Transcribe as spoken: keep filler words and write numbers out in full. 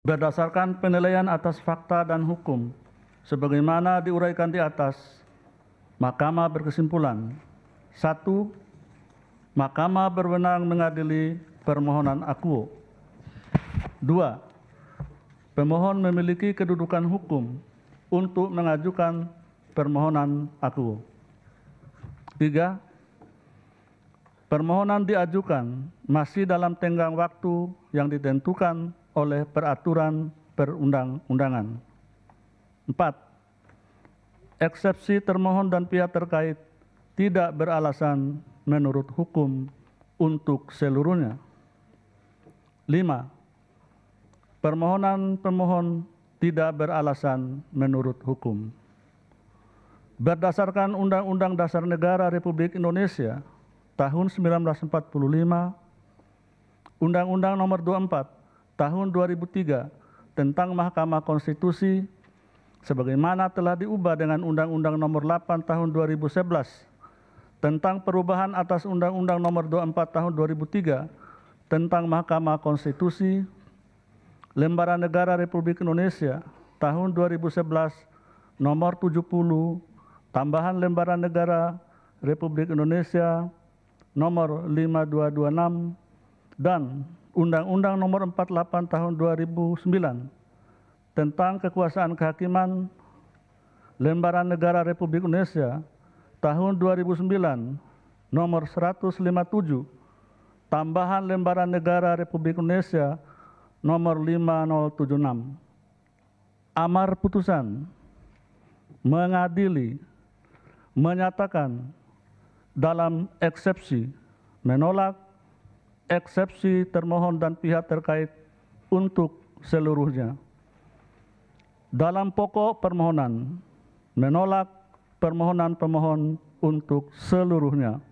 berdasarkan penilaian atas fakta dan hukum sebagaimana diuraikan di atas, Mahkamah berkesimpulan: satu, Mahkamah berwenang mengadili permohonan akuo. Dua, pemohon memiliki kedudukan hukum untuk mengajukan permohonan akuo. Tiga, permohonan diajukan masih dalam tenggang waktu yang ditentukan oleh peraturan perundang-undangan. Empat, eksepsi termohon dan pihak terkait tidak beralasan menurut hukum untuk seluruhnya. Lima, permohonan pemohon tidak beralasan menurut hukum. Berdasarkan Undang-Undang Dasar Negara Republik Indonesia tahun seribu sembilan ratus empat puluh lima, Undang-Undang Nomor dua puluh empat tahun dua ribu tiga tentang Mahkamah Konstitusi sebagaimana telah diubah dengan Undang-Undang Nomor delapan tahun dua ribu sebelas tentang perubahan atas Undang-Undang Nomor dua puluh empat tahun dua ribu tiga tentang Mahkamah Konstitusi, Lembaran Negara Republik Indonesia tahun dua ribu sebelas Nomor tujuh puluh Tambahan Lembaran Negara Republik Indonesia nomor lima ribu dua ratus dua puluh enam dan Undang-Undang nomor empat puluh delapan tahun dua ribu sembilan tentang Kekuasaan Kehakiman Lembaran Negara Republik Indonesia tahun dua ribu sembilan nomor seratus lima puluh tujuh Tambahan Lembaran Negara Republik Indonesia nomor lima ribu tujuh puluh enam. Amar putusan mengadili menyatakan dalam eksepsi menolak eksepsi termohon dan pihak terkait untuk seluruhnya. Dalam pokok permohonan menolak permohonan pemohon untuk seluruhnya.